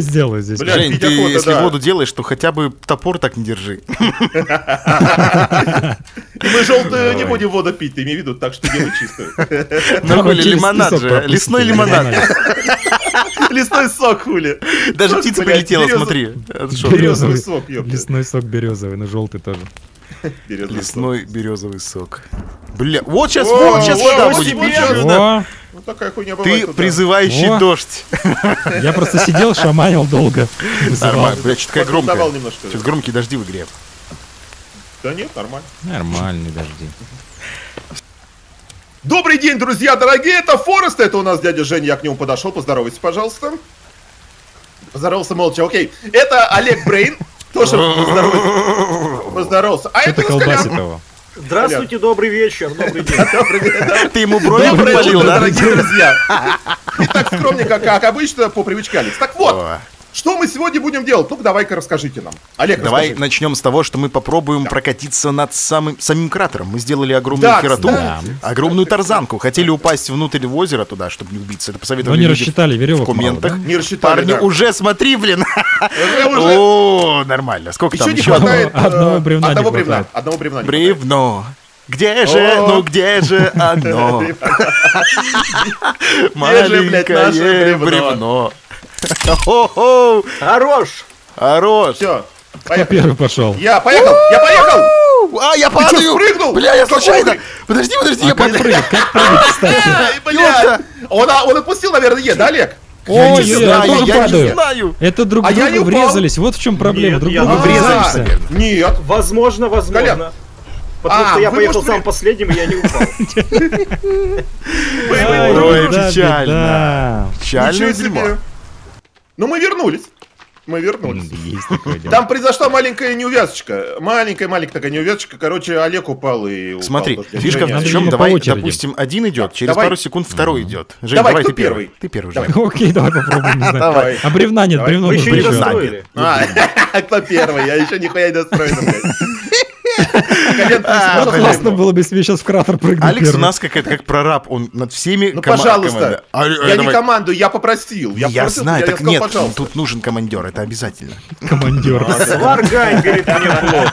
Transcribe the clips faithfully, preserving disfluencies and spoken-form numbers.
Сделай здесь. Бля, Жень, ты если да. воду делаешь, то хотя бы топор так не держи. Мы желтую не будем воду пить, ты имей в виду, так что делай чистую. Ну хули, лимонад же, лесной лимонад. Лесной сок, хули. Даже птица прилетела, смотри. Березовый сок, ёпта. Лесной сок березовый, но желтый тоже. Березовый лесной сок. Березовый сок. Бля, вот сейчас, о, вот сейчас вода будет. О, вот такая хуйня бывает. Ты туда. Призывающий о. Дождь. Я просто сидел, шаманил долго. Нормально, бля, что-то такая громкая. Сейчас громкие дожди в игре. Да нет, нормально. Нормальные дожди. Добрый день, друзья, дорогие, это Форест, это у нас дядя Женя, я к нему подошел, поздоровайся, пожалуйста. Поздоровался молча, окей. Это Олег Брейн. Тоже поздоровался. Поздоровался. А это Колян. Здравствуйте, добрый вечер, добрый день. Ты ему брови подпалил, да? Дорогие друзья. Не так скромненько, как обычно, по привычке Алекс. Так вот, что мы сегодня будем делать? Ну-ка, давай-ка расскажите нам. Олег, давай расскажите. Начнем с того, что мы попробуем да. прокатиться над самым, самим кратером. Мы сделали огромную да, хероту, да. огромную тарзанку. Хотели упасть внутрь в озеро туда, чтобы не убиться. Это посоветовали. Но не рассчитали веревок в комментах. Мало, да? Не рассчитали, парни, да. уже смотри, блин. О, нормально. Сколько там еще? Одного бревна. Одного бревна. Одного бревна. Бревно. Где же, ну где же оно? Маленькое бревно. Хо-хо! Хорош! Хорош! Все, поехал. Кто первый пошел? Я поехал! Я поехал! А, я падаю! Прыгнул! Бля, я случайно! Подожди, подожди, я падаю! Как прыгать, кстати? Он отпустил, наверное, Е, да, Олег? Ой, я тоже падаю. Это друг друга врезались, вот в чем проблема. Друг друга врезались. Нет. Возможно, возможно. Потому а, что я поехал сам последним, и я не упал. Ой, печально. Печальное дерьмо. Но мы вернулись. Мы вернулись. Там произошла маленькая неувязочка. Маленькая-маленькая такая неувязочка. Короче, Олег упал и упал. Смотри, фишка в чем? Давай, допустим, один идет, через пару секунд второй идет. Жень, давай ты первый. Ты первый, Жень. Окей, давай попробуем. А бревна нет, бревно нет. Мы еще не достроили. А, кто первый? Я еще нихуя не достроил. Классно было бы, если сейчас в кратер прыгнул. Алекс у нас какая-то как прораб, он над всеми. Ну пожалуйста, я не команду, я попросил. Я знаю, так нет, тут нужен командир, это обязательно. Командир. Сваргань, говорит, мне плод.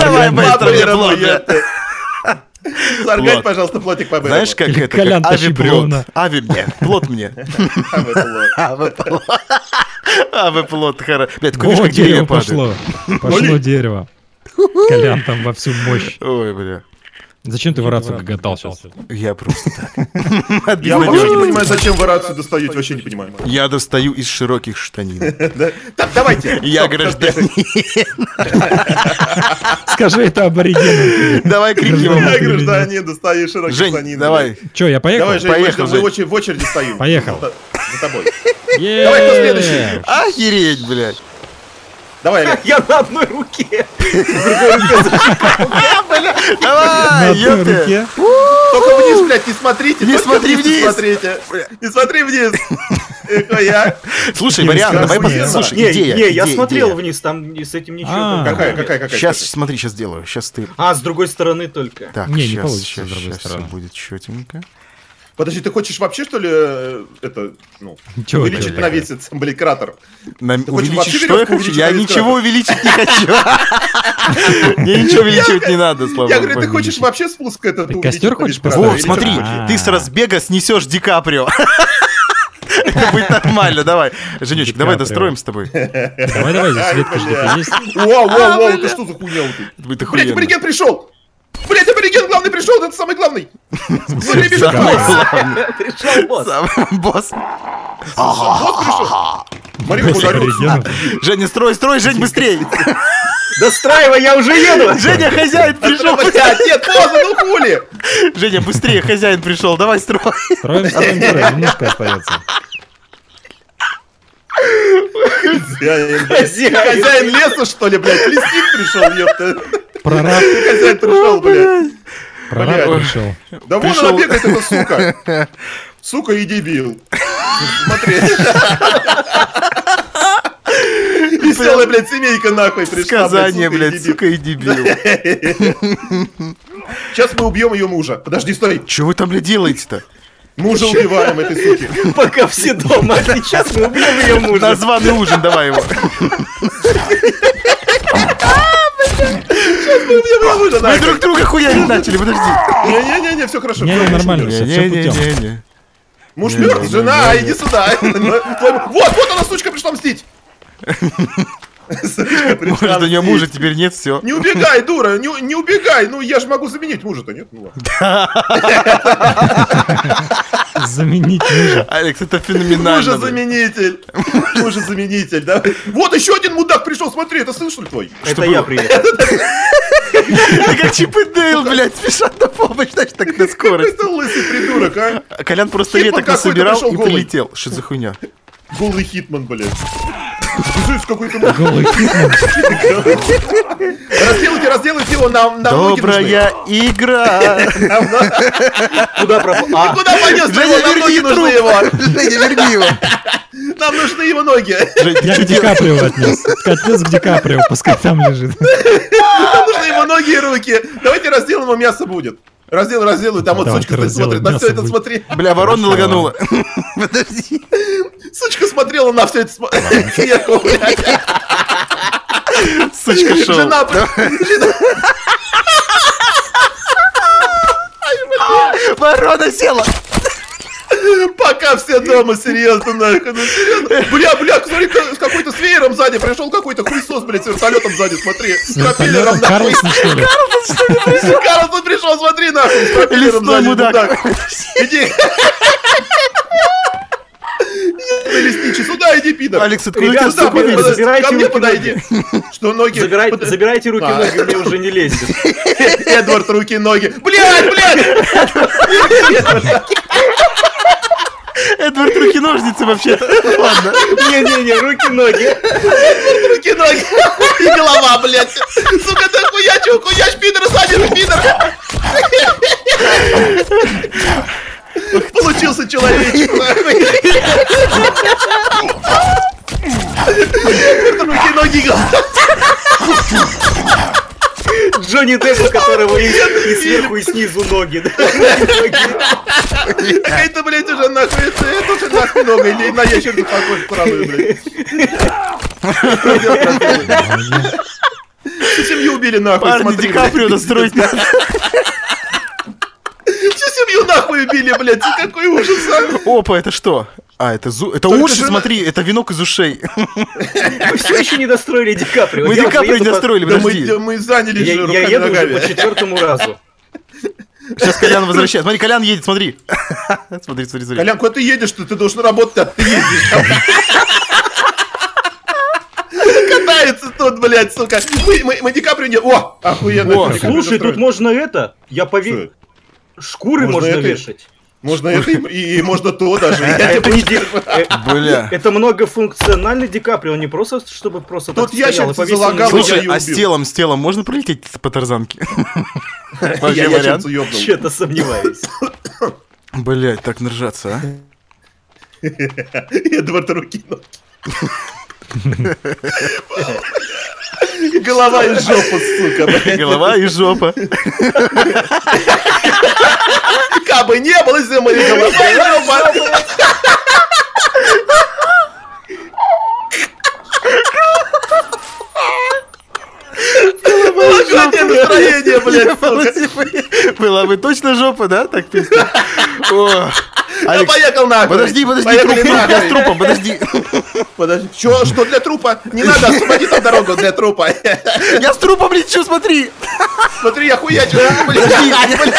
Давай, быстро, сваргань, пожалуйста, плотик победа. Знаешь, как это? Авиплот. Ави мне, плот мне. Авиплот. Авиплот, хорошо. Блядь, видишь, как дерево пошло. Пошло дерево. Колян там во всю мощь. Ой, бля. Зачем ты в рацию гоготал сейчас? Я просто так. Я вообще не понимаю, зачем вы рацию достаете, вообще не понимаю. Я достаю из широких штанин. Так, давайте. Я гражданин. Скажи это аборигену. Давай крикнем. Я гражданин, достаю из широких штанин. Жень, давай. Че, я поехал? Давай, Жень, в очереди стою. Поехал. За тобой. Давай, кто следующий? Охереть, блядь. Давай, Олег. Я на одной руке. Давай, ёпте. Только вниз, блядь, не смотрите. Не смотри вниз. Не смотри вниз. Слушай, вариант, давай посмотрим. Слушай, идея. Не, я смотрел вниз, там с этим ничего. Какая, какая, какая? Сейчас, смотри, сейчас делаю. Сейчас ты. А, с другой стороны только. Так, сейчас, сейчас, сейчас будет чётенько. Подожди, ты хочешь вообще, что ли, это, ну, чего увеличить это, навесец, блин, кратер? На... Увеличить что я хочу? Я ничего увеличить не хочу. Мне ничего увеличивать не надо, слава богу. Я говорю, ты хочешь вообще спуск этот увеличить? Костер хочешь? Вот, смотри, ты с разбега снесешь Ди Каприо. Это будет нормально, давай. Женечек, давай достроим с тобой. Давай-давай, здесь ветка что-то есть. Вау-вау-вау, это что за хуйня у тебя? Блядь, абориген пришел! Блять, абориген главный пришел, это самый главный. Смотри, бежит босс. Пришел босс. Босс. Босс пришел. Марина, куда? Женя, строй, строй, Жень, быстрее. Достраивай, я уже еду. Женя, хозяин пришел. Нет, поздно, ну хули. Женя, быстрее, хозяин пришел, давай строй. Строим, строим, немножко остается. Хозяин леса, что ли, блядь? Лесник пришел, ёпта. Прораб. Хозяин пришел, блядь. Прораб пришел. Да вон она бегает, эта сука. Сука и дебил. Смотри. Веселая, блядь, семейка, нахуй, пришла. Сказание, блядь, сука и дебил. Сейчас мы убьем ее мужа. Подожди, стой. Че вы там, блядь, делаете-то? Мы уже убиваем этой суки. Пока все дома. Сейчас мы убьем ее мужа. На званый ужин давай его. Мы друг друга хуярить начали, подожди. Не-не-не, все хорошо. Не, нормально, все путем. Муж мертв, жена, иди сюда. Вот, вот она, сучка, пришла мстить. Может, у нее мужа теперь нет, все. Не убегай, дура, не, не убегай. Ну, я же могу заменить мужа-то, нет? Ну, заменить мужа. Алекс, это феноменально. Мужа-заменитель. Мужа-заменитель, да? Вот еще один мудак пришел, смотри, это сын, что ли, твой? Это я приехал. Это как Чип и Дейл, блядь, спешат на помощь, значит, так на скорость. Это лысый придурок, а? Колян просто веток насобирал и прилетел. Что за хуйня? Голый Хитман, блядь. Какой-то... Разделайте, разделайте его, нам, нам добрая игра. Куда пропал? Куда понес? Женя, верни его. Женя, верни его. Нам нужны его ноги. Я к Ди Каприо отнес. Отнес к Ди Каприо, пускай там лежит. Нам нужны его ноги и руки. Давайте разделаем, его мясо будет. Раздел, разделывай, там вот сучка смотрит, на все это смотри. Бля, ворона лаганула. Подожди. Сучка смотрела на все это сверху, блядь. Сучка шоу. Жена... Ворона села. Пока все дома, серьезно, нахуй, ну серьезно. Бля, бля, смотри, с какой-то с веером сзади пришел какой-то хуйсос, блядь, с вертолетом сзади, смотри. С пропеллером, нахуй. Карлсон, что ли? Карлсон пришел, смотри, нахуй, с пропеллером сзади, мудак. Иди. Лесничий, сюда иди, пидор. Алекс, откуда сюда, ко мне подойди. Что, ноги? Забирайте руки, ноги, мне уже не лезет. Эдвард, руки, ноги. Блядь, блядь! Эдвард, руки-ножницы вообще-то. Ладно. Не-не-не, руки-ноги. Эдвард, руки-ноги. И голова, блядь. Сука, ты хуячил, хуяч, пидор, садишь, пидор. Получился человечек. Эдвард, руки-ноги. Джонни Депп, у которого и, и сверху, и снизу ноги. Это, блядь, уже нахуй, это уже нахуй нога, или на ящерку похож правую, блядь. Всю семью убили, нахуй, смотри, блядь. Парни, Ди Каприо настроить надо. Всю семью нахуй убили, блядь, какой ужас. Опа, это что? А, это, зу... это уши, же... смотри, это венок из ушей. Мы все еще не достроили Ди Каприо. Мы Ди Каприо не достроили, подожди. Мы заняли жиру. Я еду уже по четвертому разу. Сейчас Колян возвращается. Смотри, Колян едет, смотри. Смотри, смотри, смотри. Колян, куда ты едешь-то? Ты должен работать, а ты едешь. Катается тут, блядь, сука. Мы Ди Каприо не... О, охуенно. Слушай, тут можно это... Я поверю. Шкуры можно вешать. Можно это и, и можно то даже. Это не Ди Каприо. Это многофункциональный Ди Каприо, не просто, чтобы просто так стоял и повесил. Слушай, а с телом, с телом можно прилететь по тарзанке? Я ящерцу ёбнул. Че-то сомневаюсь. Блять, так наржаться, а? Эдвард, руки, ноги. Голова и жопа, сука. Голова и жопа. Кабы не было зимы, голова и жопа. Голодное настроение, блядь. Была бы точно жопа, да? Так песня. Я поехал нахуй. Подожди, подожди, я с трупом, подожди. Подожди, что, что для трупа? Не надо, освободи там дорогу для трупа. Я с трупом лечу, смотри. Смотри, я хуячу. Подожди, блядь.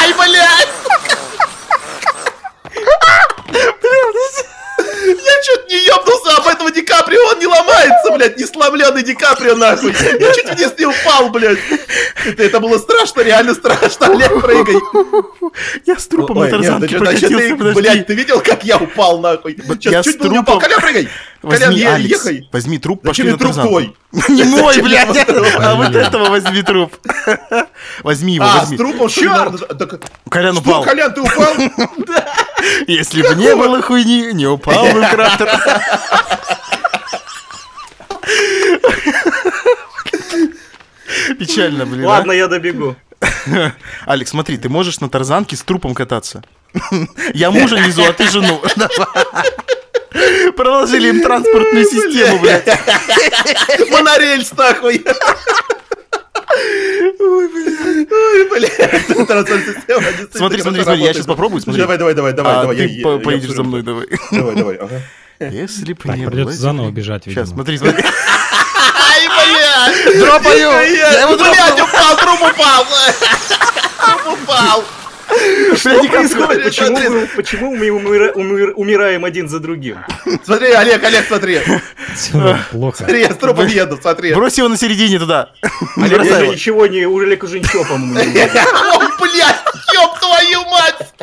Ай, блядь. Я чуть не ёбнулся об этого Ди Каприо, он не ломается, блядь, не сломленный Ди Каприо, нахуй. Я чуть вниз не упал, блядь. Это, это было страшно, реально страшно, Олег, прыгай. Я с трупом на тарзанке прокатился, подожди. Блядь, ты видел, как я упал, нахуй? Я чуть был не упал, Коля, прыгай. Коля, ехай. Возьми труп, пошли на тарзанку. Не мой, блядь, а вот этого возьми труп. Возьми его, возьми. А, с трупом, чёрт. Колян упал. Что, Колян, ты упал? Если бы не было хуйни, не упал бы кратер. Печально, блин. Ладно, я добегу. Алекс, смотри, ты можешь на тарзанке с трупом кататься. Я мужа везу, а ты жену. Проложили им транспортную систему, блядь. Монорельс, нахуй. Ой, блядь. Ой, блядь. Транспортная система. Смотри, смотри, смотри, я сейчас попробую, смотри. Давай, давай, давай, давай. Ты поедешь за мной, давай. Давай, давай, ага. Если бы не было... Придется заново бежать, видимо. Сейчас, смотри, смотри. Ай, блядь. Дропаю. Я его дропаю. Блядь, упал, труп упал. Труп упал. Что происходит? Почему, мы, почему мы умира, умир, умираем один за другим? Смотри, Олег, Олег, смотри. Все плохо. Смотри, я с трупом еду, смотри. Брось его на середине туда. Олег уже ничего не... Олег уже ничего, по-моему. Ой, блядь, ёб твою мать!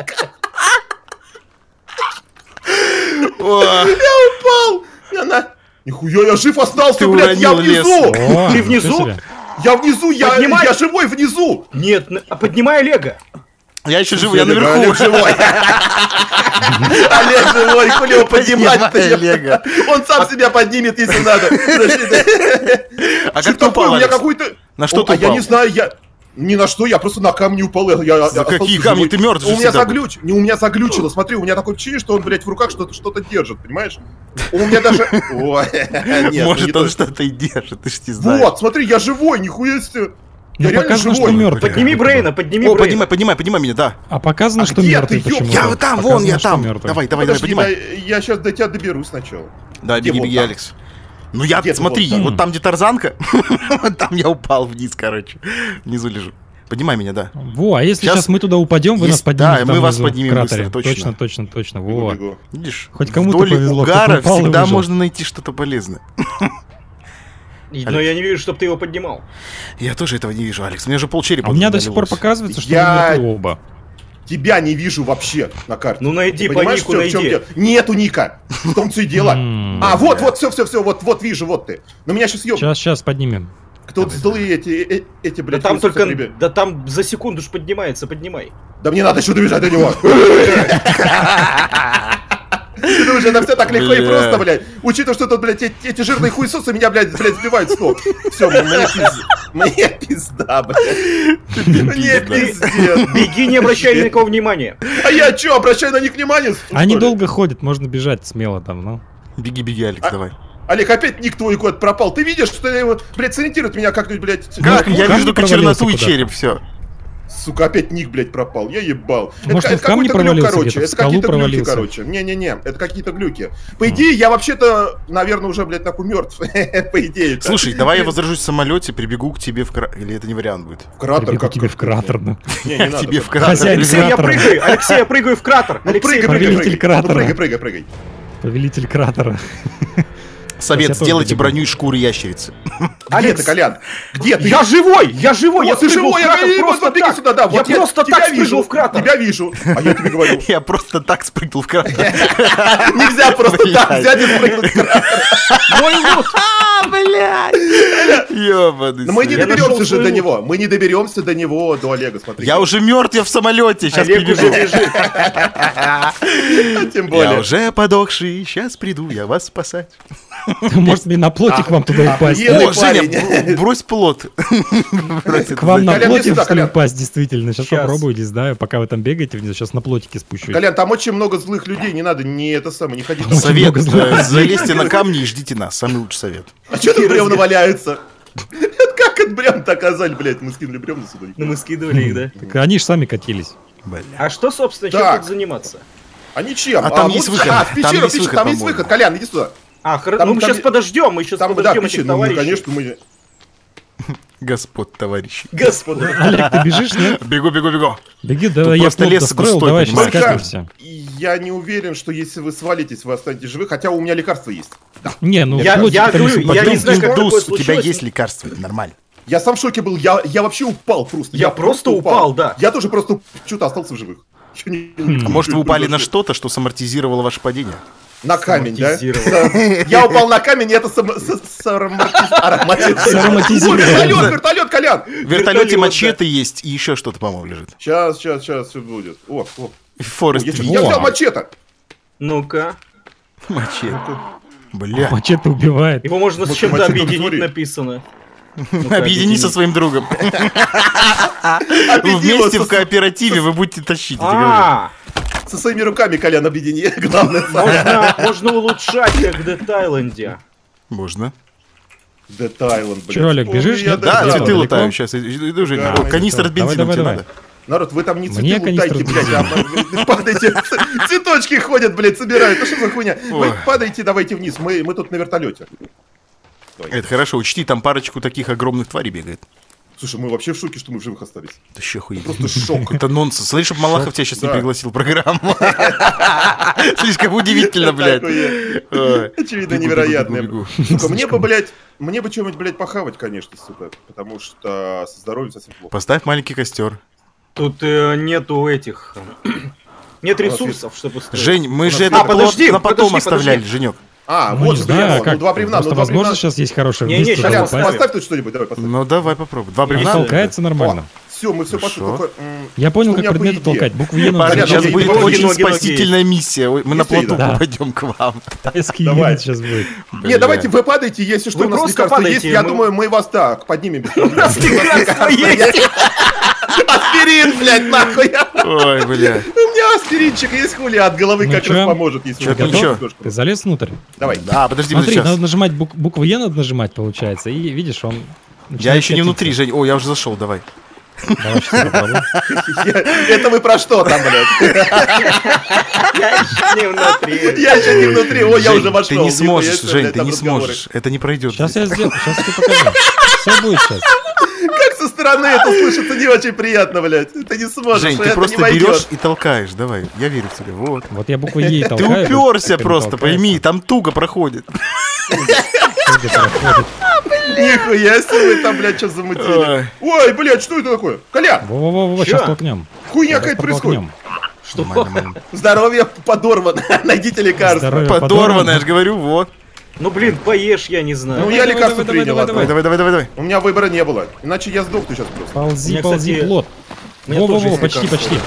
Я упал! Нихуя, я жив остался, блядь, я внизу! Ты внизу? Я внизу, я живой внизу! Нет, поднимай Олега! Я еще живу, я наверху. Олег живой. Олег живой, хули его поднимать-то. Он сам себя поднимет, если надо. А как ты упал, Алекс? На что ты упал? Я не знаю, я... Ни на что, я просто на камни упал. За какие камни? Ты мертв же всегда был. У меня заглючило, смотри, у меня такое ощущение, что он, блядь, в руках что-то держит, понимаешь? У меня даже... Может, он что-то и держит, ты ж не знаешь. Вот, смотри, я живой, нихуя себе. Я реально показано, живой. Что мертвый. Подними Брейна, подними О, Брейна. Поднимай, поднимай, поднимай меня, да. А показано, а что мертвый почему-то. Я вот там, показано, вон я там. Мертвый. Давай, давай, подожди, давай, поднимай. Я, я сейчас до тебя доберусь сначала. Да, беги, беги, Алекс. Ну я, где смотри, вот там, вот там где тарзанка, вот там я упал вниз, короче. Внизу лежу. Поднимай меня, да. Во, а если сейчас, сейчас мы туда упадем, вы нас поднимете. Да, мы вас поднимем быстро, точно. Точно, точно, точно, во. Видишь, хоть кому-то повезло, угара всегда можно найти что-то полезное. Алекс. Но я не вижу, чтобы ты его поднимал. Я тоже этого не вижу, Алекс. У меня же полчерепа. А у меня до сих пор показывается, что я... мы оба. Тебя не вижу вообще на карте. Ну найди, по Нику найди. Нету Ника. В том-то и дело. А, вот, вот, все, все, все, вот, вот вижу, вот ты. Но меня сейчас съем. Сейчас, сейчас поднимем. Кто-то злые эти, эти, блядь. Да там только, да там за секунду ж поднимается, поднимай. Да мне надо еще добежать до него. Ты думаешь, это все так легко, блядь. И просто, блядь. Учитывая, что тут, блядь, эти, эти жирные хуесосы меня, блядь, блядь, сбивают с ног. Все, мне пизда. Мне пизда, блядь. Мне пиздец. Беги, не обращай на никого внимания. А я что, обращаю на них внимание? Они долго ходят, можно бежать смело там, ну. Беги, беги, Алекс, давай. Олег, опять ник твой кот пропал. Ты видишь, что я его, блядь, сориентирует меня как-нибудь, блядь. Как? Я вижу только черноту и череп, все. Сука, опять ник, блядь, пропал. Я ебал. Может, это какой-то глюк, короче. Это какие-то глюки, короче. Не-не-не, это какие-то глюки. По идее, я вообще-то, наверное, уже, блядь, такой мертв. По идее. Слушай, давай я возражусь в самолете, прибегу к тебе в кратер. Или это не вариант будет? В кратер, как тебе в кратер, ну. Не, не надо. Алексей, я прыгаю. Алексей, я прыгаю в кратер. Ну, прыгай, прыгай, прыгай, прыгай, прыгай. Повелитель кратера. Совет, сделайте броню из шкуры ящерицы. Олег, Колян, где ты? Я живой, я живой, я ты живой, я просто беги сюда, да, я просто так спрыгнул в кратер. Тебя вижу, а я тебе говорю. Я просто так спрыгнул в кратер. Нельзя просто так взять и спрыгнуть в кратер. Мой лут. Блядь. Ёбаный. Но мы не доберемся же до него, мы не доберемся до него, до Олега, смотри. Я уже мертв, я в самолете, сейчас прибежу. Тем более. Я уже подохший, сейчас приду я вас спасать. Может, мне на плотик вам туда упасть? О, Женя, брось плот. К вам на плотик упасть, действительно. Сейчас попробую, не знаю, пока вы там бегаете внизу, сейчас на плотике спущу. Колян, там очень много злых людей, не надо, не это самое, не ходите. Совет, залезьте на камни и ждите нас, самый лучший совет. А что там бревна валяются? Как это бревна так оказали, блядь, мы скинули бревна сюда. Ну мы скидывали их, да? Так они же сами катились. А что, собственно, чем тут заниматься? А ничем. А там есть выход. Там есть выход, Колян, иди сюда. А, хорошо, там, ну мы там, сейчас подождем, мы сейчас там, подождем да, этих ну, товарищей. Конечно, мы... Господ, товарищи. Господ. Олег, ты бежишь, нет? Бегу, бегу, бегу. Беги, давай, я плот достроил, давай сейчас скатимся. Я не уверен, что если вы свалитесь, вы останетесь живы, хотя у меня лекарство есть. Не, ну... Я не знаю, как такое случилось. У тебя есть лекарство, это нормально. Я сам в шоке был, я вообще упал просто. Я просто упал, да. Я тоже просто что-то остался в живых. Может, вы упали на что-то, что самортизировало ваше падение? На камень, да? Я упал на камень, и это сароматизировал. Вертолет, вертолет, Колян! В вертолете мачете есть, и еще что-то, по-моему, лежит. Сейчас, сейчас, сейчас все будет. О, о. Форест. Я взял мачете. Ну-ка. Мачете. Бля. Мачете убивает. Его можно с чем-то объединить, написано. Объедини со своим другом. Вместе в кооперативе вы будете тащить. Со своими руками, Колян, объедини. Главное. Можно улучшать, как в Детайланде. Можно. Детайланд, блядь. Че, Олег, бежишь? Да, цветы лутаем сейчас. Канистр от бензина тебе надо. Народ, вы там не цветы лутайте, блядь, падайте. Цветочки ходят, блядь, собирают. Ну что за хуйня? Вы падайте, давайте вниз. Мы тут на вертолете. Это хорошо, учти, там парочку таких огромных тварей бегает. Слушай, мы вообще в шоке, что мы в живых остались. Да еще хуйня. Просто шок. Это нонсенс. Слышишь, чтобы Малахов тебя сейчас не пригласил в программу. Слишком удивительно, блядь. Очевидно, невероятное. Мне бы, блядь, мне бы что-нибудь, блядь, похавать, конечно, сука. Потому что со здоровьем совсем плохо. Поставь маленький костер. Тут нету этих... Нет ресурсов, чтобы... Жень, мы же это на потом оставляли, Женек. А, ну, вот, да, ну, два бревна. Ну, возможно, бревна... сейчас есть хорошее не, не, Колян, поставь тут что-нибудь, давай поставь. Ну, давай попробуй. Два бревна. Толкается нормально. О, все, мы все пошли. Я понял, что как предметы толкать. Букву Е надо. Сейчас будет очень спасительная миссия. Мы на плоту попадем к вам. Давай сейчас будет. Не, давайте вы падайте, если что у нас лекарство есть. Я думаю, мы вас так поднимем. У нас лекарство есть. Аспирин, блядь, нахуй. Ой, блядь. У меня аспиринчик есть, хули, от головы как раз поможет, если готов. Ты залез внутрь? Давай. А, подожди, смотри, надо нажимать букву Е, надо нажимать, получается. И видишь, он... Я еще не внутри, Жень. О, я уже зашел, давай. Это вы про что там, блядь? Я еще не внутри. Я еще не внутри, о, я уже вошел. Ты не сможешь, Жень, ты не сможешь. Это не пройдет. Сейчас я сделаю, сейчас ты покажу. Все будет сейчас. Как со стороны это слышится не очень приятно, блядь. Ты не сможешь. Жень, ты просто берешь и толкаешь, давай. Я верю в тебя, вот. Вот я букву Е толкаю. Ты уперся просто, пойми, там туго проходит. Нихуя себе вы там, блядь, что замутили. Ой, блядь, что это такое? Коля! Во-во-во, сейчас толкнем. Хуйня какая-то происходит. Что? Здоровье подорвано. Найдите лекарство. Подорвано, я же говорю, вот. Ну блин, поешь, я не знаю. Ну я лекарство принял. Давай, давай, давай, давай. У меня выбора не было. Иначе я сдохну сейчас просто. Ползи, ползи, плод. Во-во-во, почти, почти.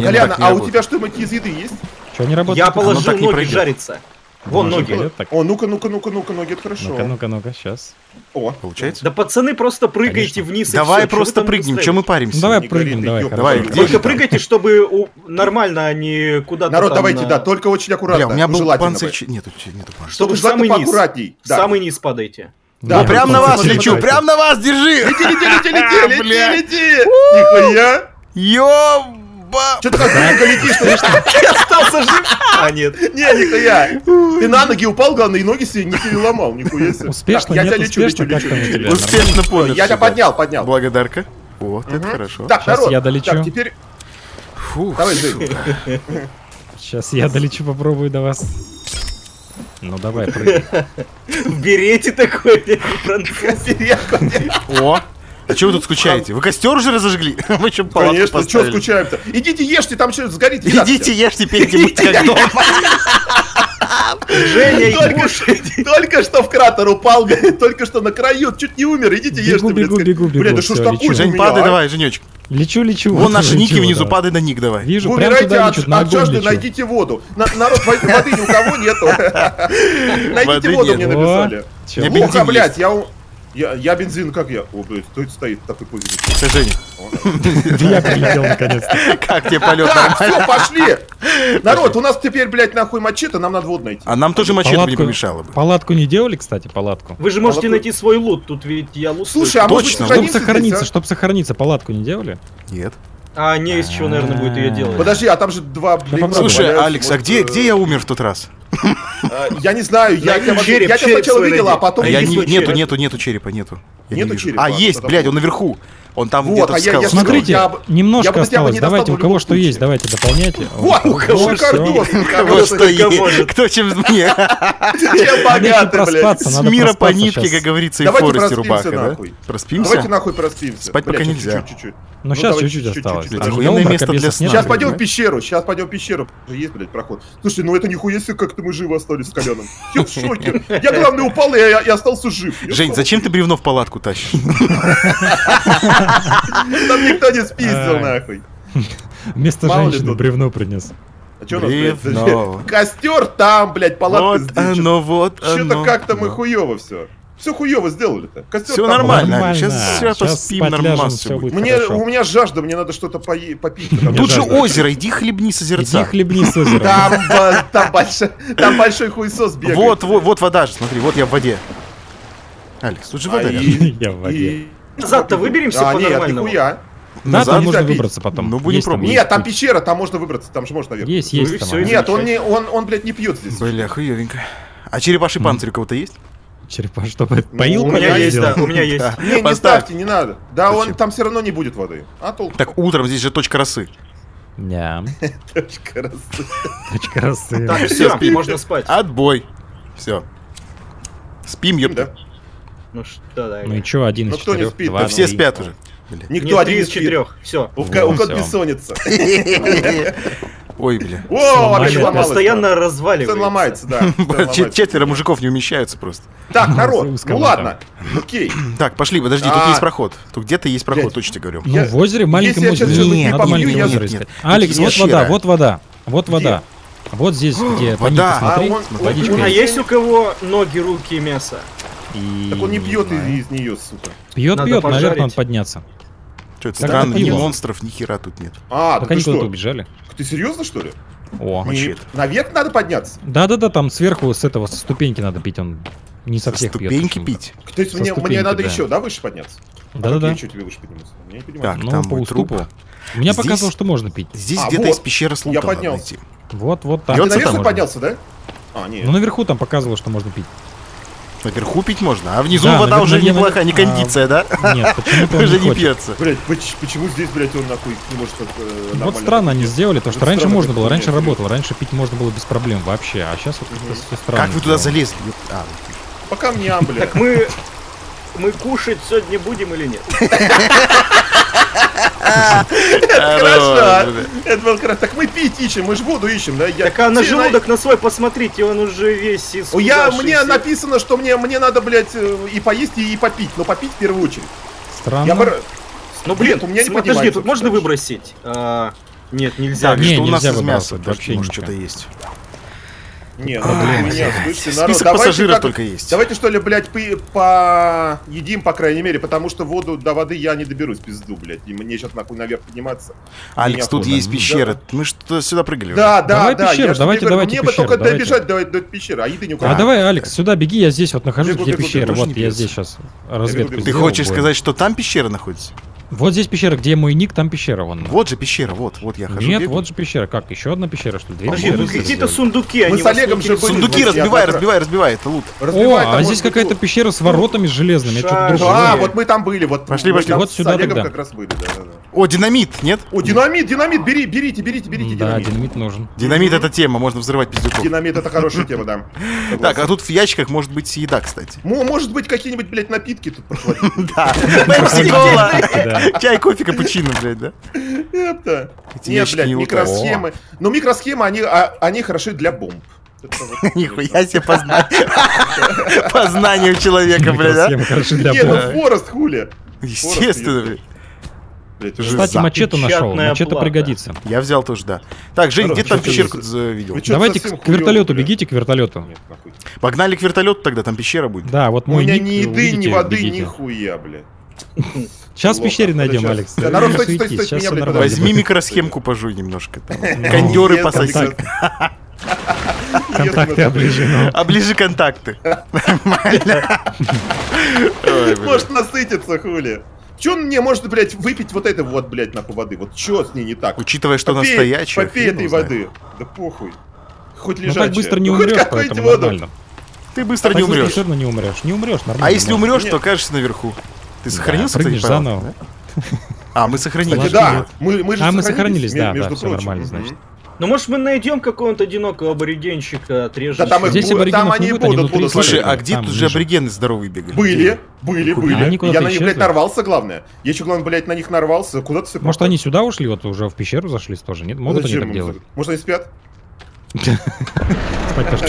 Колян, а у тебя что-нибудь из еды есть? Что, не работает? Я положил ноги жариться. Вон ноги. Ноги. О, ну-ка, ну-ка, ну-ка, ну-ка, ноги, это хорошо. Ну-ка, ну-ка, ну-ка, сейчас. О, получается? Да пацаны, просто прыгайте Конечно. вниз. Давай и просто что прыгнем, что мы паримся? Ну, давай не прыгнем, горит, давай. давай только прыгайте, чтобы у... нормально они куда-то Народ, там, давайте, на... да, только очень аккуратно. Бля, у меня был панцирь... Нету, нету панцирь. Чтобы самый низ, да. самый низ падайте. Да, да прям на вас лечу, прям на вас, держи. Лети, лети, лети, лети, лети, лети. Нихуя. Ёб. Че ты как летишь, ты что? Остался жив? А нет. Не, нихуя. Ты на ноги упал, главное, и ноги себе не переломал, нихуя себе. Успешно, я тебя лечу, лечу, лечу. Успешно понял. Я тебя поднял, поднял. Благодарка. Вот, это хорошо. Так, народ, я долечу. Так, теперь... Фу, давай, сейчас я долечу, попробую до вас. Ну давай, прыгай. В берете такой, блядь, французский. О. А чего вы тут скучаете? Вы костер уже разожгли? Мы еще палатку Конечно, поставили. Что скучаем-то? Идите ешьте, там что-то сгорит. Идите ешьте, пейте, будьте как дома. Женя, только что в кратер упал, только что на краю, чуть не умер. Идите ешьте, блядь. Бегу, бегу, бегу. Блядь, да что ж такое? Жень, падай давай, Женечек. Лечу, лечу. Вон наши ники внизу, падай на ник давай. Вижу, прям туда лечу, на огонь лечу. Найдите воду. Народ, воды ни у кого нету. Найдите воду, мне написали. Муха, блядь, я... Я, я бензин, как я? О, блядь, кто это стоит в такой позе? Это Женя. Я прилетел наконец-то. Как тебе полет? Так, все, пошли! Народ, у нас теперь, блядь, нахуй мачете, нам надо воду найти. А нам тоже мачете не помешало бы. Палатку не делали, кстати, палатку? Вы же можете найти свой лут, тут ведь я лут. Слушай, а точно, чтобы сохраниться, чтобы сохраниться, палатку не делали? Нет. А не из чего, наверное, будет ее делать. Подожди, а там же два... Слушай, Алекс, а где я умер в тот раз? Я не знаю, я тебя сначала видел, а потом... Нету, нету, нету черепа, нету. Нету черепа. А, есть, блядь, он наверху. Он там где-то вскал. Смотрите, немножко осталось, давайте, у кого что есть, давайте дополняйте. Вот, у кого что есть, кто чем мне. Чем богаты, блядь. С мира по нитке, как говорится, и в Форесте рубаха, да? Проспимся? Давайте нахуй проспимся. Спать пока нельзя. Ну сейчас чуть-чуть осталось. Охуенное место для сна. Сейчас пойдем в пещеру, сейчас пойдем в пещеру. Есть, блядь, проход. Слушай, ну это нихуя себе, как-то мы живы остались с Коляном. Я в шоке. Я, главное, упал и остался жив. Жень, зачем ты бревно в палатку тащишь? Там никто не спиздил, нахуй. Вместо женщины бревно принес. А что у нас, блядь? Костер там, блядь, палатка здесь. Вот оно, вот оно. Что-то как-то мы хуёво все. все хуево сделали-то. Все нормально. нормально. Сейчас, сейчас, сейчас поспим, нормально все будет. Мне, у меня жажда, мне надо что-то попить. Тут же озеро, иди хлебни с озерца. Иди хлебни с озерца. Там большой хуесос бегает. Вот, вот, вот вода же, смотри, вот я в воде. Алекс, тут же вода. Я в воде. Назад-то выберемся по-нормальному. Назад, Назад можно выбраться потом. Ну, будем пробовать. Нет, там пещера, там можно выбраться, там же можно наверх. Есть, есть. Вы, там, все, нет, он, не, он, он, блядь, не пьет здесь. Бля, хуевенько. А черепаший mm. панцирь у кого-то есть? Черепаш, чтобы ну, поил? У меня есть, да, у меня есть. Да. Не, не ставьте, не надо. Да, зачем? Он там все равно не будет воды. А толку? Так утром здесь же точка росы. Ням. Точка росы. Точка росы. Так, все, можно спать. Отбой. Все. Спим, ёпта. Ну что, да. Ну и чё, один из четырёх. Ну кто не спит? Все спят уже. Блин. Никто один из четырех. Все. У кого бессонница. Ой, бля. О, постоянно разваливается. Ломается, да. Четверо мужиков не умещаются просто. Так, народ, ну ладно. Окей. Так, пошли, подожди, тут есть проход. Тут где-то есть проход, точно говорю. Ну, в озере маленьком озере. Алекс, вот вода, вот вода, вот вода. Вот здесь, где водичка. А есть у кого ноги, руки, мясо? И... Так он не пьет не из, из нее, сука. Пьет, пьет, наверное, надо подняться. Что это странно, монстров ни хера тут нет. А, так они куда-то убежали. Ты серьезно, что ли? О, и... наверх надо подняться? Да-да-да, там сверху с этого, со ступеньки надо пить, он не со всех пьет. Ступеньки пить? То есть мне, мне надо да. еще, да, выше подняться? Да-да-да. А я что, тебе выше поднимусь? Я не понимаю. Так, ну, там по уступу. Меня здесь... показывало, что можно пить. Здесь а, где-то вот. Из пещеры с лутом надо найти. Я поднялся. Вот, вот так. Ты наверх поднялся, да? А, нет. Ну, наверху там показывало, что можно пить. Наверху пить можно, а внизу да, вода наверное, уже неплохая, не кондиция, а, да? Нет, почему-то уже не, не пьется. Блять, почему здесь, блять, он нахуй не может нормально? Вот странно они сделали, потому что это раньше можно было, раньше работало, раньше пить можно было без проблем вообще, а сейчас вот как-то все странно. Как вы туда залезли? А, по камням, блядь. Так мы... мы кушать сегодня будем или нет? Это хорошо. Это было хорошо. Так мы пить ищем, мы ж воду ищем, да? Так а на желудок на свой посмотрите, он уже весь искусственный. Мне написано, что мне надо, блядь, и поесть, и попить. Но попить в первую очередь. Странно. Ну, блин, у меня не поднимается. Подожди, тут можно выбросить? Нет, нельзя. Что у нас из мяса? Вообще что-то есть. Нет, список пассажиров только есть. Давайте что ли, блядь, поедим, по крайней мере, потому что воду до воды я не доберусь, пизду, блядь. И мне сейчас нахуй наверх подниматься. Алекс, тут есть пещера. Мы что сюда прыгали? Да, да, да. Давайте, давайте. Мне бы только добежать до пещеры, а еды не укажу. А давай, Алекс, сюда беги, я здесь вот нахожусь, где пещера. Вот я здесь сейчас разведку. Ты хочешь сказать, что там пещера находится? Вот здесь пещера, где мой ник, там пещера. Вон. Вот же пещера, вот, вот я хожу. Нет, бегу. Вот же пещера. Как, еще одна пещера, что ли? Какие-то сундуки, они с Олегом же были. Сундуки разбивай, разбивай, разбивай, это лут. Разбивай, о, а здесь какая-то пещера с воротами железными. Шар... А, вот мы там были, вот. Пошли, пошли. Вот сюда тогда. Как раз были, да, да, да. О, динамит, нет? О, динамит, динамит, бери, берите, берите, берите. Да, динамит, динамит нужен. Динамит это тема, можно взрывать пиздюков. Динамит это хорошая тема, да. Так, а тут в ящиках может быть еда, кстати. Может быть какие-нибудь, блядь, напитки тут прохладить. Да. Чай, кофе, капучино, блядь, да? Это... Нет, блядь, микросхемы. Но микросхемы, они, они хороши для бомб. Нихуя себе познание у человека, блядь, да? Нет, ну Форест, хули. Естественно, блядь. Кстати, мачете нашел, мачете пригодится. Я взял тоже, да. Так, Жень, где ты там пещерку видел? Давайте к вертолету бегите, к вертолету. Погнали к вертолету тогда, там пещера будет. Да, вот мой ник. У меня ни еды, ни воды, ни хуя, блядь. Сейчас в пещере найдем, Алекс. Возьми микросхемку, пожуй немножко. Кондеры пососи. Контакты оближи. Оближи контакты. Может насытиться, хули. Чё мне может, блядь, выпить вот это вот, блядь, нахуй воды? Вот чё с ней не так? Учитывая, что она стоячая. Попей этой воды. Да похуй. Хоть лежачая. Ну так быстро не умрёшь, поэтому нормально. Ты быстро не умрёшь. Ты всё равно не умрёшь. Не умрёшь, нормально. А если умрёшь, то окажешься наверху. Ты сохранился, да, кстати, заново. А, мы сохранились. Да, мы, мы же а, сохранились, мы сохранились, да, между да, все нормально, значит. Ну, может, мы найдем какого-то одинокого аборигенщика, отрежем. Да, там, здесь бу... там они будут, они будут, будут. Слушай, а где там тут же аборигены здоровые бегали? Были, были, были. Они я на них, блядь, нарвался, главное. Я еще, главное, блядь, на них нарвался. Куда-то все. Может, попал. Они сюда ушли, вот уже в пещеру зашлись тоже, нет? Могут они так делать? Может, они спят? Спать пошли.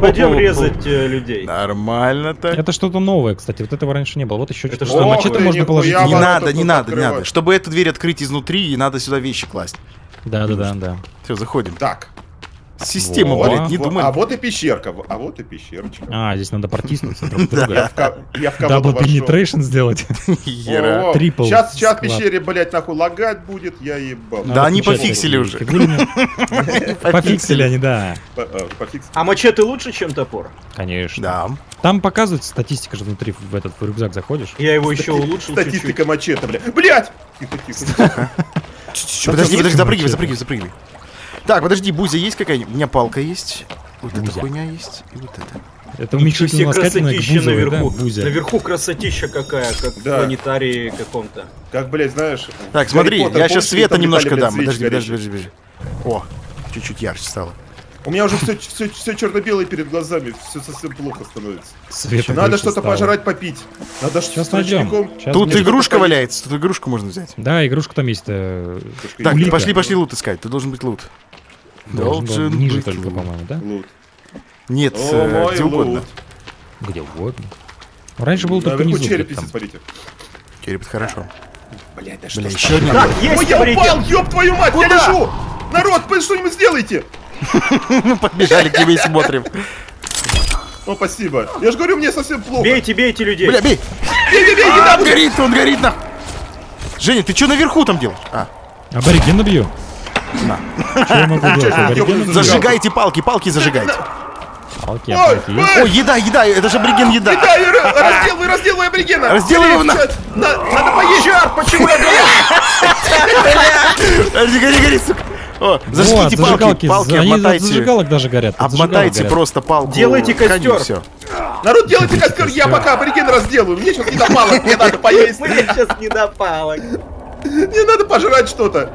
Пойдем резать э, людей. Нормально так. Это что-то новое, кстати. Вот этого раньше не было. Вот еще что-то. Мачете можно положить. Не надо, не надо, не надо. Чтобы эту дверь открыть изнутри, и надо сюда вещи класть. Да, да, да, да. Все, заходим. Так. Система, во, болит, не во, думай. А вот и пещерка, а вот и пещерочка. А, здесь надо протиснуться друг друга. Дабл пенетрейшн сделать. Сейчас в пещере, блядь, нахуй лагать будет, я ебал. Да они пофиксили уже. Пофиксили они, да. А мачете лучше, чем топор? Конечно. Да. Там показывает статистика же внутри, в этот рюкзак заходишь. Я его еще улучшил. Статистика мачете, блядь. Блядь! Подожди, подожди, запрыгивай, запрыгивай, запрыгивай. Так, подожди, бузя есть какая-нибудь? У меня палка есть. Вот бузя. Эта хуйня есть. И вот это. Это уменьшительно красотища наверху. Да? Бузя. Наверху красотища какая, как да. В планетарии каком-то. Как, блядь, знаешь... Так, смотри, Поттер, я сейчас света немножко металли, блядь, дам. Подожди, подожди, подожди, подожди. О, чуть-чуть ярче стало. У меня уже все, все, все черно-белое перед глазами, все совсем плохо становится. Света надо что-то пожрать, попить. Надо сейчас найдем. Тут игрушка валяется, тут игрушку можно взять. Да, игрушка там есть. Э... Так, улика. пошли, пошли лут искать, ты должен быть лут. Должен был, ниже быть только, по-моему, да? Лут. Нет, О, где угодно. Лут. Где угодно. Раньше был только внизу. Череп висит, смотрите. Череп, хорошо. Блядь, да что ж. Ой, я упал, ёб твою мать, я лежу! Народ, вы что-нибудь сделайте! Мы побежали к тебе и смотрим. О, спасибо. Я же говорю, мне совсем плохо. Бейте, бейте людей. Бля, бей. Бей, бей, бей, он горит, он горит нахуй. Женя, ты что наверху там делаешь? А. Аборигена бью. На. Зажигайте палки, палки зажигайте. Палки, палки. О, еда, еда, это же абориген еда. Разделывай, разделывай аборигена. Разделывай его на... Надо поесть. Почему я горю? Подожди, гори, гори, сука. О, зажгите вот, палки, палки они обмотайте. Зажигалок даже горят. Обмотайте горят. Просто палку. Делайте костер. Все. Народ, делайте костер, я пока абориген разделаю. Мне сейчас не до палок, мне надо поесть. Мне сейчас не до палок. Мне надо пожрать что-то.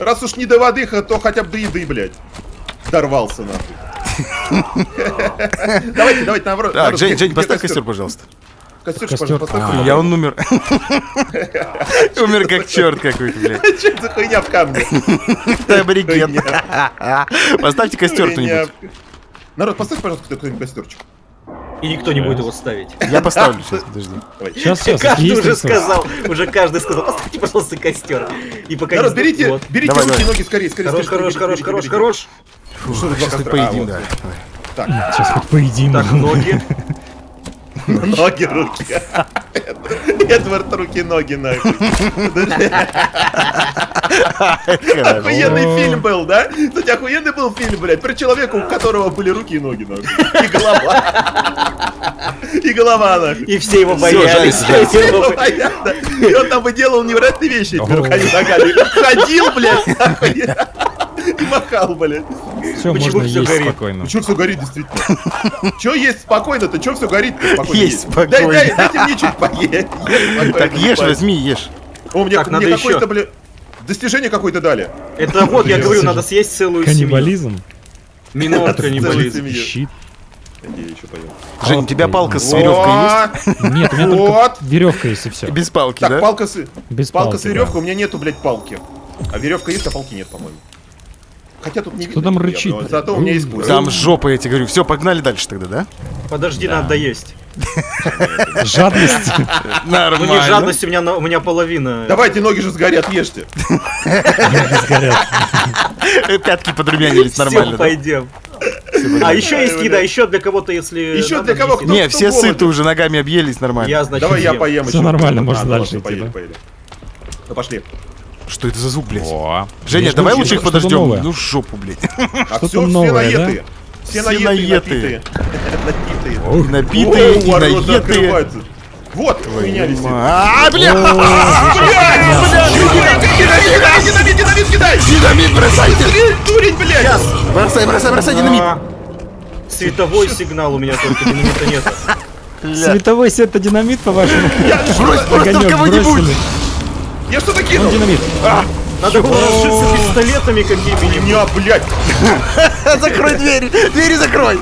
Раз уж не до воды, то хотя бы до еды, блядь. Дорвался нахуй. Давайте, давайте, наоборот. Жень, поставь костер, пожалуйста. Костюшка, пожалуйста. Я он умер. Умер как черт какой-то, блядь. Че за хуйня в камне? Это абориген. Поставьте костер кто-нибудь. Народ, поставь, пожалуйста, кто-нибудь костерчик. И никто не будет его ставить. Я поставлю сейчас, подожди. Сейчас, сейчас. Каждый уже сказал, уже каждый сказал, поставьте, пожалуйста, костер. И пока народ, берите, берите руки и ноги скорее, скорее. Хорош, хорош, хорош, хорош, хорош. Сейчас хоть поедим, да. Так, сейчас хоть поедим. Так, ноги. Ноги, руки. Эдвард, руки, ноги, нахуй. Охуенный фильм был, да? Кстати, охуенный был фильм, блядь, про человека, у которого были руки и ноги, нахуй. И голова. И голова, нахуй. И все его боялись. И он там выделал невероятные вещи. Ходил, блядь, и махал, блядь. Все, почему все горит? Спокойно. Почему все горит, действительно? Че есть спокойно-то? Че все горит-то? Есть спокойно. Дай, дай, дайте мне чуть поесть. Так ешь, возьми, ешь. О, мне какое-то, блядь, достижение какое-то дали. Это вот, я говорю, надо съесть целую семью. Каннибализм? Минутка каннибализм. Щит. Жень, у тебя палка с веревкой есть? Нет, у меня только веревка есть и все. Без палки, да? Палка с веревкой, у меня нету, блядь, палки. А веревка есть, а палки нет, по-моему. Хотя тут не видно. Кто там рычит? Зато у меня есть пузо. Там жопы, я тебе говорю. Все, погнали дальше тогда, да? Подожди, надо доесть. Жадность. Нормально. Ну не жадность, у меня у меня половина. Давайте, ноги же сгорят, ешьте. Ноги сгорят. Пятки подрумянились, нормально. Все, пойдем. А еще есть еда, еще для кого-то, если... Еще для кого-то. Не, все сыты уже, ногами объелись, нормально. Давай я поем еще. Все нормально, можно дальше идти. Ну пошли. Что это за звук, блядь? О, Женя, давай лучше их подождем. Ну жопу, блядь. А все, все наеты. Все наеты. Напитые и наеты. Вот, меня висит. Ааа, блядь! Блядь! Блядь! Динамит, динамит, динамит, кидай! Динамит, бросайте! Дурень, блядь! Сейчас! Бросай, бросай, бросай, динамит! Световой сигнал у меня только, динамита нет. Световой сет, это динамит, по-вашему? Брось просто кого-нибудь! Я что-то кинул! Он динамит. А, надо вооружиться пистолетами какими-нибудь. Меня, блядь! Закрой двери! Двери закрой!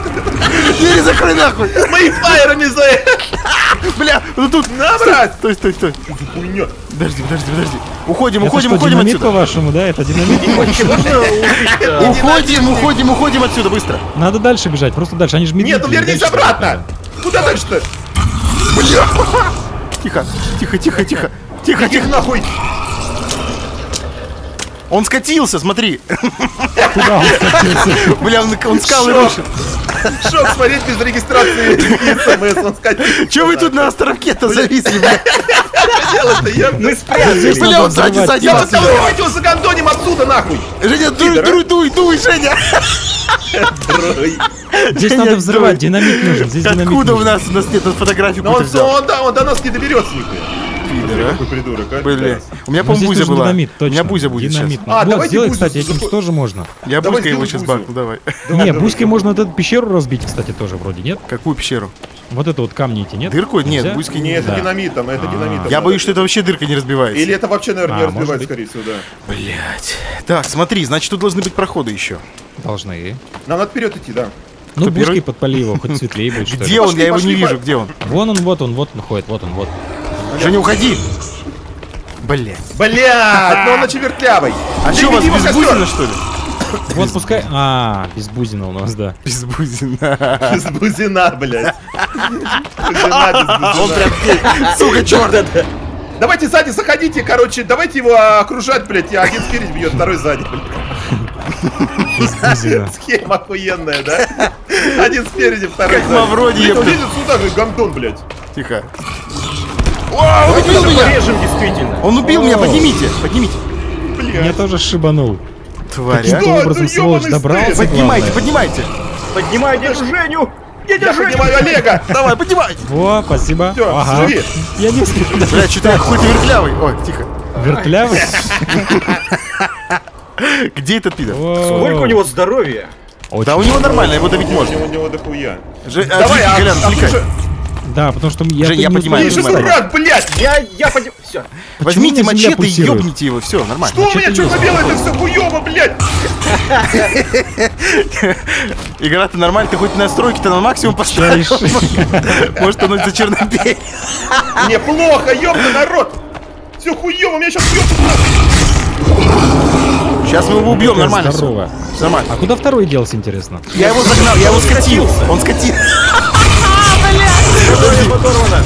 Двери закрой нахуй! Мои фаерами за это! Бля, ну тут! Набрать! Стой, стой, стой! Хуйня! Подожди, подожди, подожди! Уходим, уходим, уходим отсюда! Это по-вашему, да? Это динамит? Уходим, уходим, уходим отсюда, быстро! Надо дальше бежать, просто дальше, они же медленно. Нет, ну вернись обратно! Куда дальше-то? Бля! Тихо, тихо, тихо, тихо! Тихо, тихо, нахуй! Он скатился, смотри. Куда он скатился? Бля, он, он скалы рушит. Шок смотреть без регистрации и смс, он скатился. Че вы тут на островке-то зависли, бля? Мы спрятались. Бля, он сзади, сзади. Я вот того, давайте его загандоним отсюда, нахуй. Женя, дуй, дуй, дуй, дуй, Женя. Здесь надо взрывать, динамит нужен. Откуда у нас, у нас нет фотографий? Он до нас не доберется никуда. Пидор, а? Придурок, а? Блин. У меня, по-моему, бузя была. Динамит, точно. У меня бузя будет сейчас. А, вот, давай сделай, кстати, этим зап... тоже можно. Я давай бузькой его бузю. Сейчас бакну, давай. давай. Не, бузькой можно вот эту пещеру разбить, кстати, тоже вроде, нет? Какую пещеру? Вот это вот камни эти, нет? Дырку? Нельзя? Нет, бузькой не. Это да. Динамитом, это а -а -а. Динамитом. Я боюсь, что это вообще дырка не разбивается. Или это вообще, наверное, а, не разбивается, скорее всего, да. Блять. Так, смотри, значит, тут должны быть проходы еще. Должны. Нам надо вперед идти, да. Ну, бузькой подпали его, хоть светлее будет. Где он? Я его не вижу, где он? Вон он, вот он, вот он ходит, вот он, вот. Женя, уходи! Блять. Блять, но он очевертлявый. А что, у вас безбузина, что ли? Вот пускай... А, безбузина у нас, да. Безбузина. Безбузина, блядь. Он прям... Сука, черт это. Давайте сзади заходите, короче, давайте его окружать, блядь. Я один спереди бьет, второй сзади, блядь. Схема охуенная, да? Один спереди, второй сзади. Как Мавроди, я... Видишь, сюда же гандон, блядь. Тихо. О, он убил меня! Порежем, действительно. Он убил О. меня, поднимите, поднимите. Блядь. Меня тоже шибанул. Тварь, каким-то образом сволочь добрался. Поднимайте, поднимайте. Поднимай дядю Женю. Я поднимаю Олега. Давай, поднимай. О, спасибо. Все, ага. Живи. Я не успел. Бля, что-то какой-то вертлявый. Ой, тихо. Вертлявый? Где этот пидор? Сколько у него здоровья? Да у него нормально, его давить можно. У него дохуя. Давай, Колян, отвлекай. Да, потому что я... Жень, я понимаю, что... блядь! Я... я понимаю... Все. Возьмите мачете и ёбните его, все, нормально. Что у меня черно-белое, это все хуёво, блядь! Игра-то нормально, ты хоть настройки-то на максимум поставил. Может, оно за черно-белое. Мне плохо, ёбаный народ! Все хуёво, у меня сейчас ёбаный... Сейчас мы его убьем, нормально. Нормально. А куда второй делся, интересно? Я его загнал, я его скатил. Он скатил. Подорвано.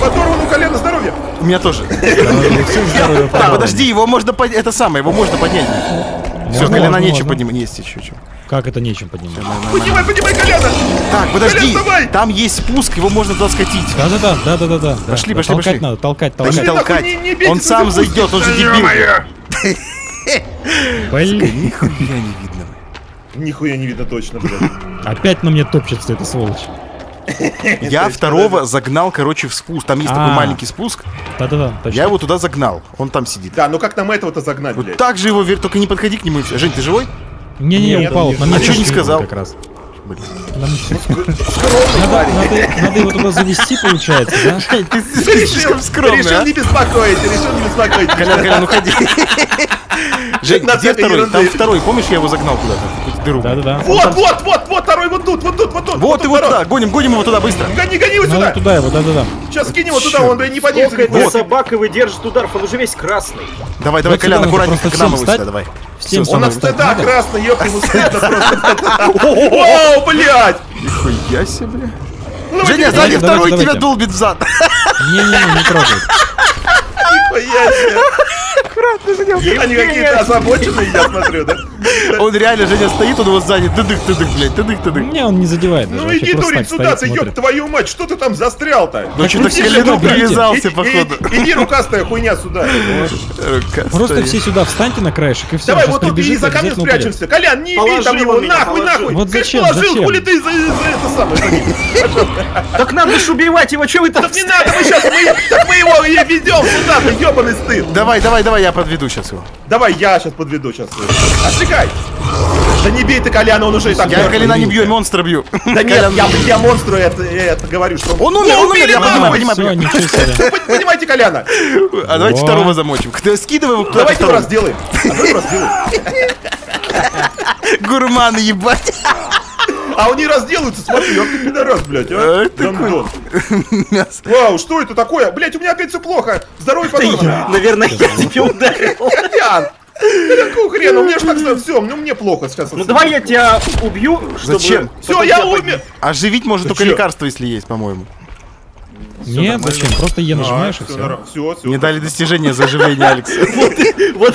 Подорвано колено, здоровье. У меня тоже. Подожди, его можно поднять. Это самое, его можно поднять. Все, колено нечем поднимать. Есть еще чем. Как это нечем поднимать? Поднимай, поднимай колено. Так, подожди. Там есть спуск, его можно туда скатить. Да-да-да, да-да-да. Пошли, пошли, пошли. Надо толкать, толкать, толкать. Он сам зайдет, он же дебил. Блин, нихуя не видно. Нихуя не видно точно, блядь. Опять на мне топчется эта сволочь. Я второго загнал, короче, в спуск. Там есть такой маленький спуск. Да-да-да, точно. Я его туда загнал. Он там сидит. Да, ну как нам этого-то загнать, блядь? Так же его, только не подходи к нему. Жень, ты живой? Не-не, упал. А что не сказал? Как раз. Надо его туда завести, получается, да? Ты слишком скромный, а? Решил не беспокоить, решил не беспокоить. Колян, Колян, уходи. Жень, где второй? Там второй, помнишь, я его загнал куда-то? Да-да-да. Вот, вот, вот, вот, второй, вот тут, вот тут, вот тут. Вот его туда, гоним, гоним его туда, быстро. Гони, гони его сюда. Туда его, да-да-да. Сейчас кинь его туда, он не поднимется. Сколько собака выдержит удар, он уже весь красный. Давай, давай, Колян, аккуратненько к нам его сюда, давай. Он обстоятельно красный, ёб ему стыдно просто. О, блядь! Нихуя себе, блядь. Женя, сзади второй тебя долбит взад. Не-не-не, не трогай. Нихуя себе. Аккуратно, Женя. Они какие-то озабоченные, я смотрю, да? Он реально, Женя, стоит, он его сзади. Тыдык-тыдык, блядь, тыдык-тыдык. Не, он не задевает. Ну иди, дурень, сюда ты, ёб твою мать, что ты там застрял-то? Ну что-то к колену привязался, походу. Иди, рукастая хуйня сюда. Просто все сюда встаньте на краешек и все. Давай вот тут и за камнем спрячемся. Колян, не имей там его, нахуй, нахуй. Вот зачем, зачем? Хули ты за это самое? Так надо ж убивать его, чё вы там? Так не надо, мы сейчас, мы его ведем сюда, ты ёбаный стыд. Давай, давай, давай, я подведу сейчас его. Давай, я сейчас подведу сейчас. Отвлекай! Да не бей ты Коляна, он уже и так... Я Коляна не бью, монстра бью. Да нет, я монстру это говорю, что... Он умер, он умер, я понимаю, понимаете, Коляна? А давайте второго замочим. Скидывай его к второму. Давай второй раз сделаем. А второй раз сделаем. Гурманы, ебать. А они разделаются, смотри, он ты пидорас, блядь, а? Гандон. Вау, что это такое? Блядь, у меня опять все плохо. Здоровье подорвано. Наверное, я тебе ударил. Колян! Да какого хрена? У меня же так все, все, ну мне плохо сейчас. Ну давай я тебя убью, чтобы... Зачем? Все, я умер! Оживить может только лекарство, если есть, по-моему. Все, не, зачем? Просто Е нажимаешь, а, и все. Все, все, все. Не дали достижение заживления, Алекс. Вот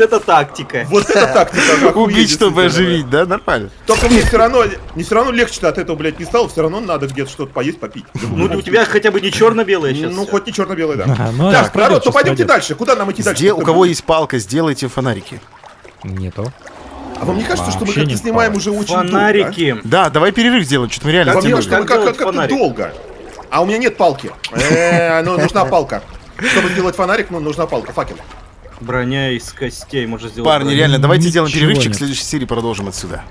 это тактика. Вот это тактика. Убить, чтобы оживить, да? Нормально. Только мне все равно, не все равно легче-то от этого, блядь, не стало. Все равно надо где-то что-то поесть, попить. Ну, у тебя хотя бы не черно-белое сейчас. Ну, хоть не черно-белое, да. Так, народ, ну пойдемте дальше. Куда нам идти дальше? Где, у кого есть палка, сделайте фонарики. Нету. А вам не кажется, что мы как-то снимаем уже очень долго? Фонарики. Да, давай перерыв сделаем, что-то мы реально делаем. Как как-то долго. А у меня нет палки. Эээ, ну нужна палка. Чтобы сделать фонарик, ну нужна палка. Факел. Броня из костей можно сделать. Парни, броню. Реально, давайте ничего сделаем перерывчик, нет. В следующей серии продолжим отсюда.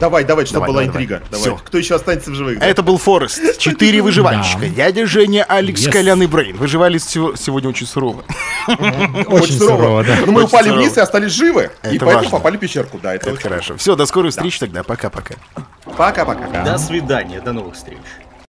Давай, давай, чтобы давай, была давай, интрига. Давай. Давай. Кто еще останется в живых? Да? Это был Форест. Четыре выживальщика. Дядя Женя, Алекс, yes. Колян и Брейн. Выживали сегодня очень сурово. Очень сурово, да. Мы упали вниз и остались живы. И поэтому попали в пещерку. Да, это хорошо. Все, до скорых встреч тогда. Пока-пока. Пока-пока. До свидания, до новых встреч.